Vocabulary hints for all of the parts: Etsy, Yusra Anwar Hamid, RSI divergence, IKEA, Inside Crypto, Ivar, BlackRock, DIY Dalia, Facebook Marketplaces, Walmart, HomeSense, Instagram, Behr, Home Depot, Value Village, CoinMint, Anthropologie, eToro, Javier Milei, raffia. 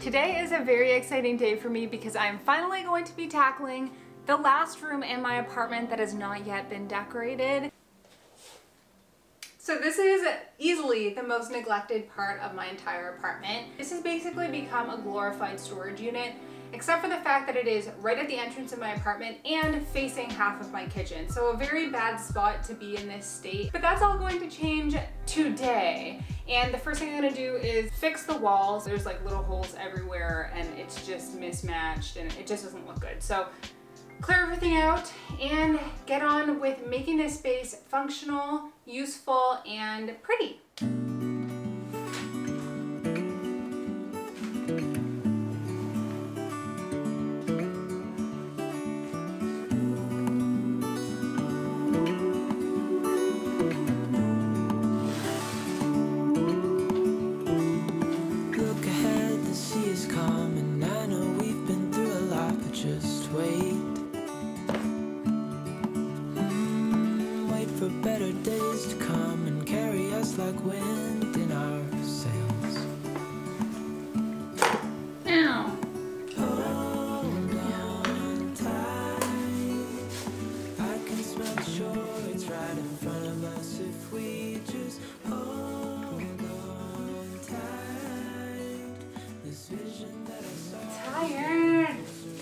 Today is a very exciting day for me because I am finally going to be tackling the last room in my apartment that has not yet been decorated. So this is easily the most neglected part of my entire apartment. This has basically become a glorified storage unit, except for the fact that it is right at the entrance of my apartment and facing half of my kitchen. So a very bad spot to be in this state, but that's all going to change today. And the first thing I'm gonna do is fix the walls. There's like little holes everywhere and it's just mismatched and it just doesn't look good. So clear everything out and get on with making this space functional, useful, and pretty.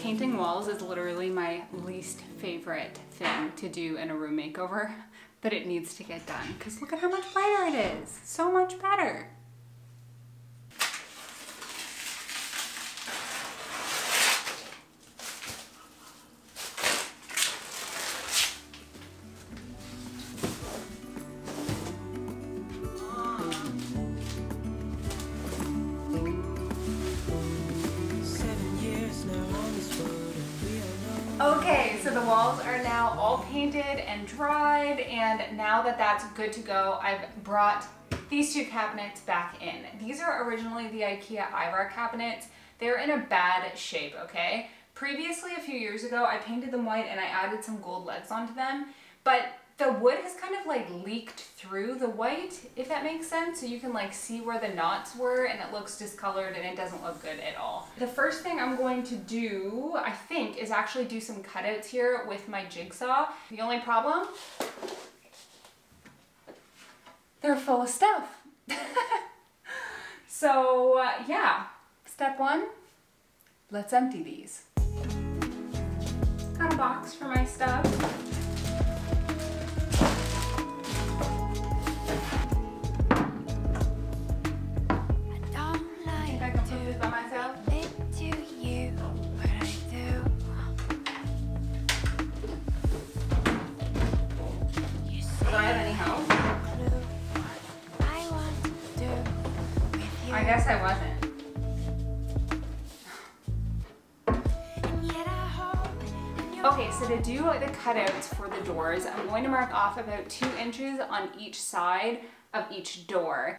Painting walls is literally my least favorite thing to do in a room makeover, but it needs to get done because look at how much lighter it is. So much better. The walls are now all painted and dried, and now that that's good to go, I've brought these two cabinets back in. These are originally the IKEA Ivar cabinets. They're in a bad shape, okay? Previously, a few years ago, I painted them white and I added some gold legs onto them, but the wood has kind of like leaked through the white, if that makes sense. So you can like see where the knots were and it looks discolored and it doesn't look good at all. The first thing I'm going to do, I think, is actually do some cutouts here with my jigsaw. The only problem, they're full of stuff. So yeah, step one, let's empty these. Got a box for my stuff. Okay, so to do the cutouts for the doors, I'm going to mark off about 2 inches on each side of each door.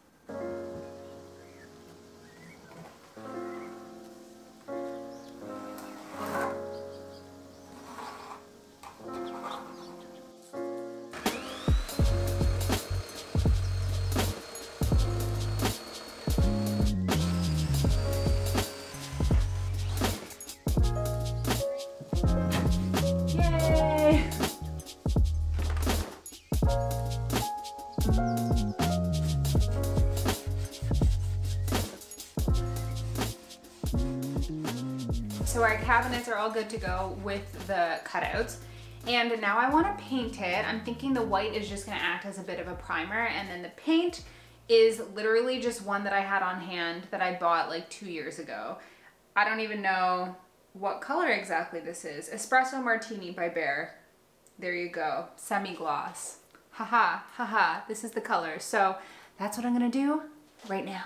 So our cabinets are all good to go with the cutouts. And now I wanna paint it. I'm thinking the white is just gonna act as a bit of a primer, and then the paint is literally just one that I had on hand that I bought like 2 years ago. I don't even know what color exactly this is. Espresso Martini by Behr. There you go, semi-gloss. Haha, haha, this is the color. So that's what I'm gonna do right now.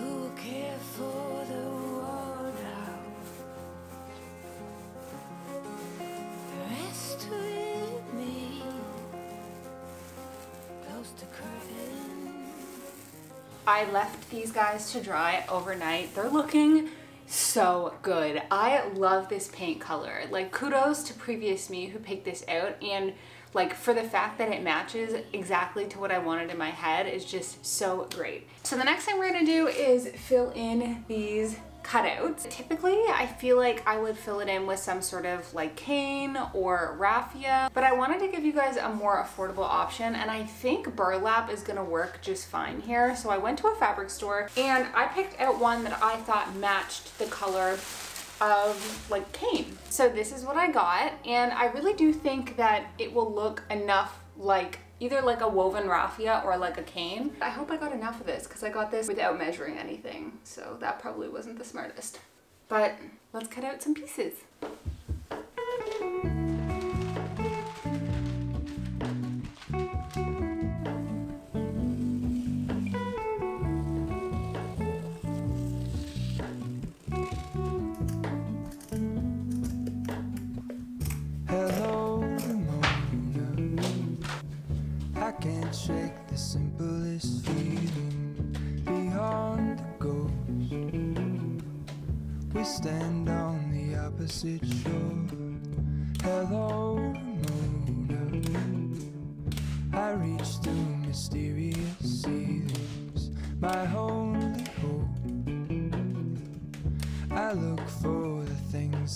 Ooh. I left these guys to dry overnight. They're looking so good. I love this paint color. Like, kudos to previous me who picked this out, and like, for the fact that it matches exactly to what I wanted in my head is just so great. So the next thing we're gonna do is fill in these cutouts. Typically, I feel like I would fill it in with some sort of like cane or raffia, but I wanted to give you guys a more affordable option, and I think burlap is gonna work just fine here. So I went to a fabric store and I picked out one that I thought matched the color of like cane. So this is what I got, and I really do think that it will look enough like either like a woven raffia or like a cane. I hope I got enough of this because I got this without measuring anything, so that probably wasn't the smartest. But let's cut out some pieces.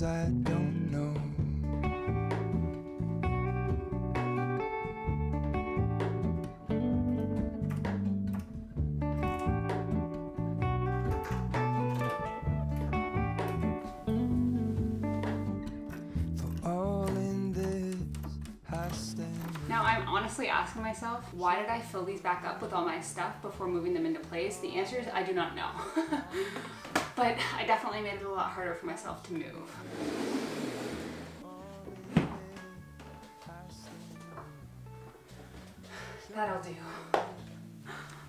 I don't know. For all in this, I stand. Now I'm honestly asking myself, why did I fill these back up with all my stuff before moving them into place? The answer is I do not know. But I definitely made it a lot harder for myself to move. That'll do.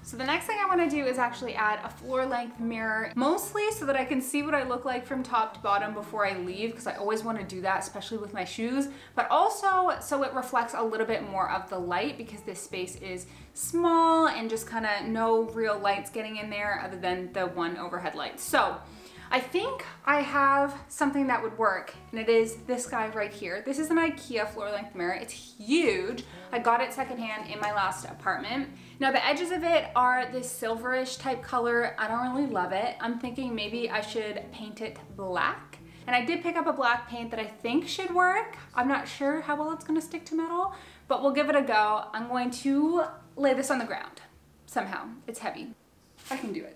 So the next thing I want to do is actually add a floor-length mirror, mostly so that I can see what I look like from top to bottom before I leave, because I always want to do that, especially with my shoes, but also so it reflects a little bit more of the light, because this space is small and just kind of no real lights getting in there other than the one overhead light. So I think I have something that would work, and it is this guy right here. This is an IKEA floor-length mirror. It's huge. I got it secondhand in my last apartment. Now the edges of it are this silverish type color. I don't really love it. I'm thinking maybe I should paint it black. And I did pick up a black paint that I think should work. I'm not sure how well it's gonna stick to metal, but we'll give it a go. I'm going to lay this on the ground somehow. It's heavy. I can do it.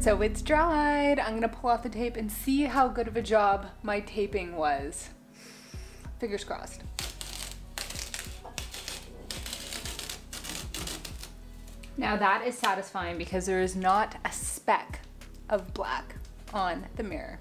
So it's dried. I'm gonna pull out the tape and see how good of a job my taping was. Fingers crossed. Now that is satisfying because there is not a speck of black on the mirror.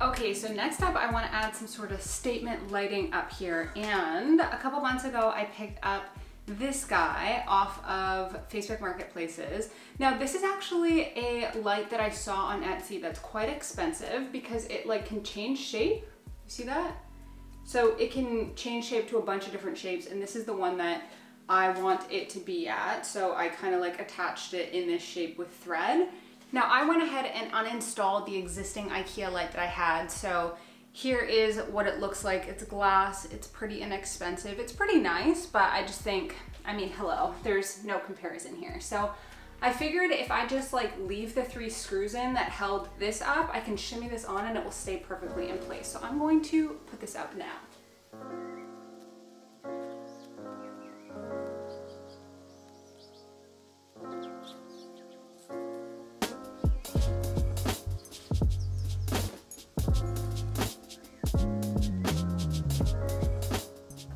Okay, so next up I want to add some sort of statement lighting up here, and a couple months ago I picked up this guy off of Facebook Marketplaces. Now this is actually a light that I saw on Etsy that's quite expensive because it like can change shape. You see that? So it can change shape to a bunch of different shapes, and this is the one that I want it to be at. So I kind of like attached it in this shape with thread. Now I went ahead and uninstalled the existing IKEA light that I had. So here is what it looks like. It's glass, it's pretty inexpensive, it's pretty nice, but I just think, I mean, hello, there's no comparison here. So I figured if I just like leave the three screws in that held this up, I can shimmy this on and it will stay perfectly in place. So I'm going to put this up now.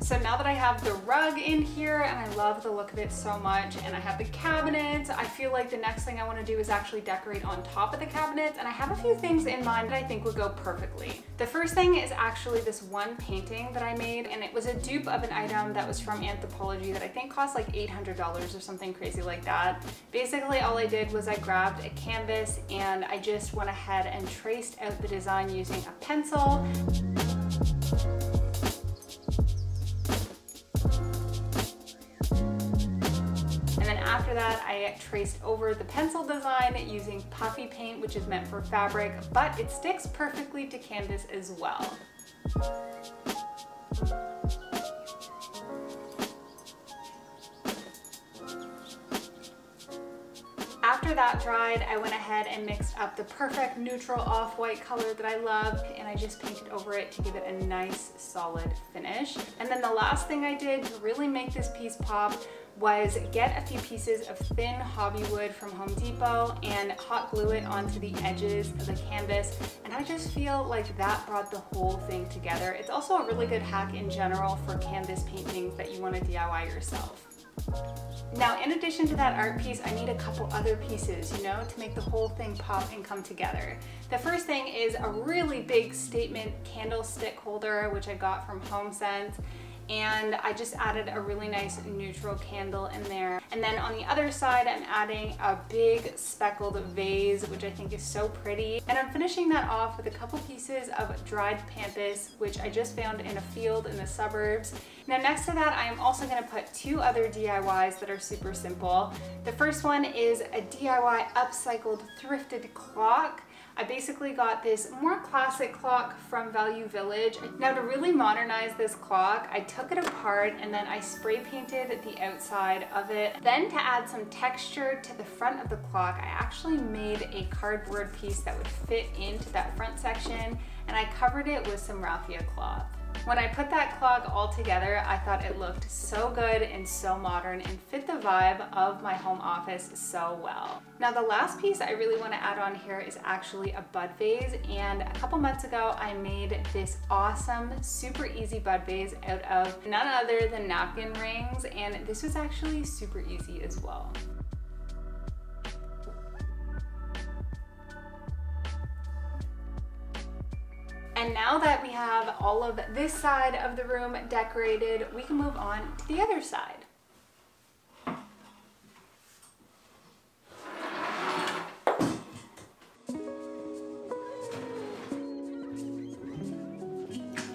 So now that I have the rug in here and I love the look of it so much, and I have the cabinets, I feel like the next thing I want to do is actually decorate on top of the cabinets, and I have a few things in mind that I think would go perfectly. The first thing is actually this one painting that I made, and it was a dupe of an item that was from Anthropologie that I think cost like $800 or something crazy like that. Basically all I did was I grabbed a canvas and I just went ahead and traced out the design using a pencil. After that, I traced over the pencil design using puffy paint, which is meant for fabric, but it sticks perfectly to canvas as well. After that dried, I went ahead and mixed up the perfect neutral off-white color that I love, and I just painted over it to give it a nice solid finish. And then the last thing I did to really make this piece pop was get a few pieces of thin hobby wood from Home Depot and hot glue it onto the edges of the canvas, and I just feel like that brought the whole thing together. It's also a really good hack in general for canvas paintings that you want to DIY yourself. Now, in addition to that art piece, I need a couple other pieces, you know, to make the whole thing pop and come together. The first thing is a really big statement candlestick holder, which I got from HomeSense. And I just added a really nice neutral candle in there. And then on the other side, I'm adding a big speckled vase, which I think is so pretty. And I'm finishing that off with a couple pieces of dried pampas, which I just found in a field in the suburbs. Now next to that, I am also gonna put two other DIYs that are super simple. The first one is a DIY upcycled thrifted clock. I basically got this more classic clock from Value Village. Now to really modernize this clock, I took it apart and then I spray painted the outside of it. Then to add some texture to the front of the clock, I actually made a cardboard piece that would fit into that front section, and I covered it with some raffia cloth. When I put that clock all together, I thought it looked so good and so modern and fit the vibe of my home office so well. Now the last piece I really want to add on here is actually a bud vase, and a couple months ago I made this awesome, super easy bud vase out of none other than napkin rings, and this was actually super easy as well. And now that we have all of this side of the room decorated, we can move on to the other side.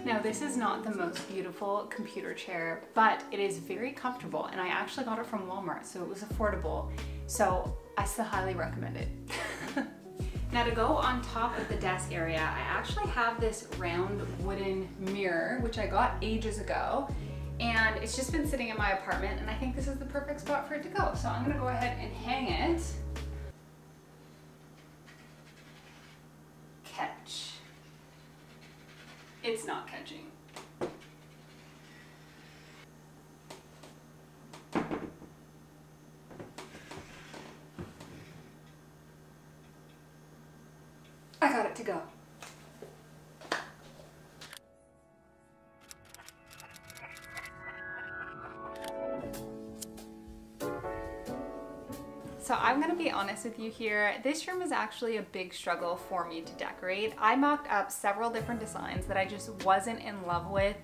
Now this is not the most beautiful computer chair, but it is very comfortable, and I actually got it from Walmart, so it was affordable. So I still highly recommend it. Now to go on top of the desk area, I actually have this round wooden mirror, which I got ages ago, and it's just been sitting in my apartment, and I think this is the perfect spot for it to go. So I'm gonna go ahead and hang it. Catch. It's not catching. I got it to go. So I'm gonna be honest with you here, this room was actually a big struggle for me to decorate. I mocked up several different designs that I just wasn't in love with,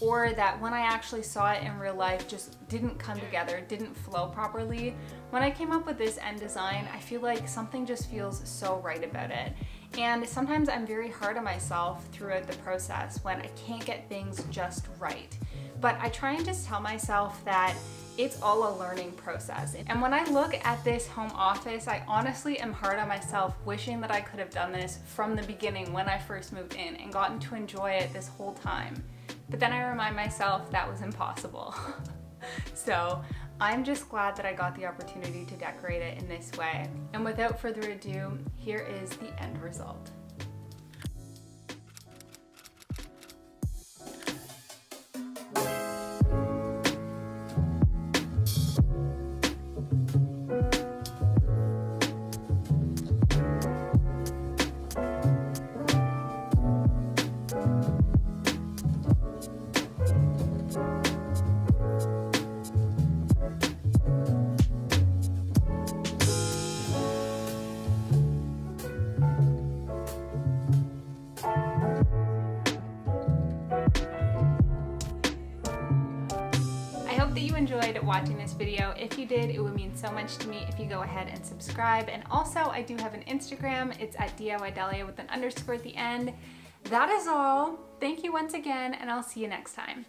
or that when I actually saw it in real life just didn't come together, didn't flow properly. When I came up with this end design, I feel like something just feels so right about it. And sometimes I'm very hard on myself throughout the process when I can't get things just right. But I try and just tell myself that it's all a learning process. And when I look at this home office, I honestly am hard on myself, wishing that I could have done this from the beginning when I first moved in and gotten to enjoy it this whole time. But then I remind myself that was impossible. So I'm just glad that I got the opportunity to decorate it in this way. And without further ado, here is the end result. Enjoyed watching this video. If you did, it would mean so much to me if you go ahead and subscribe. And also, I do have an Instagram. It's at DIY Dalia with an underscore at the end. That is all. Thank you once again, and I'll see you next time.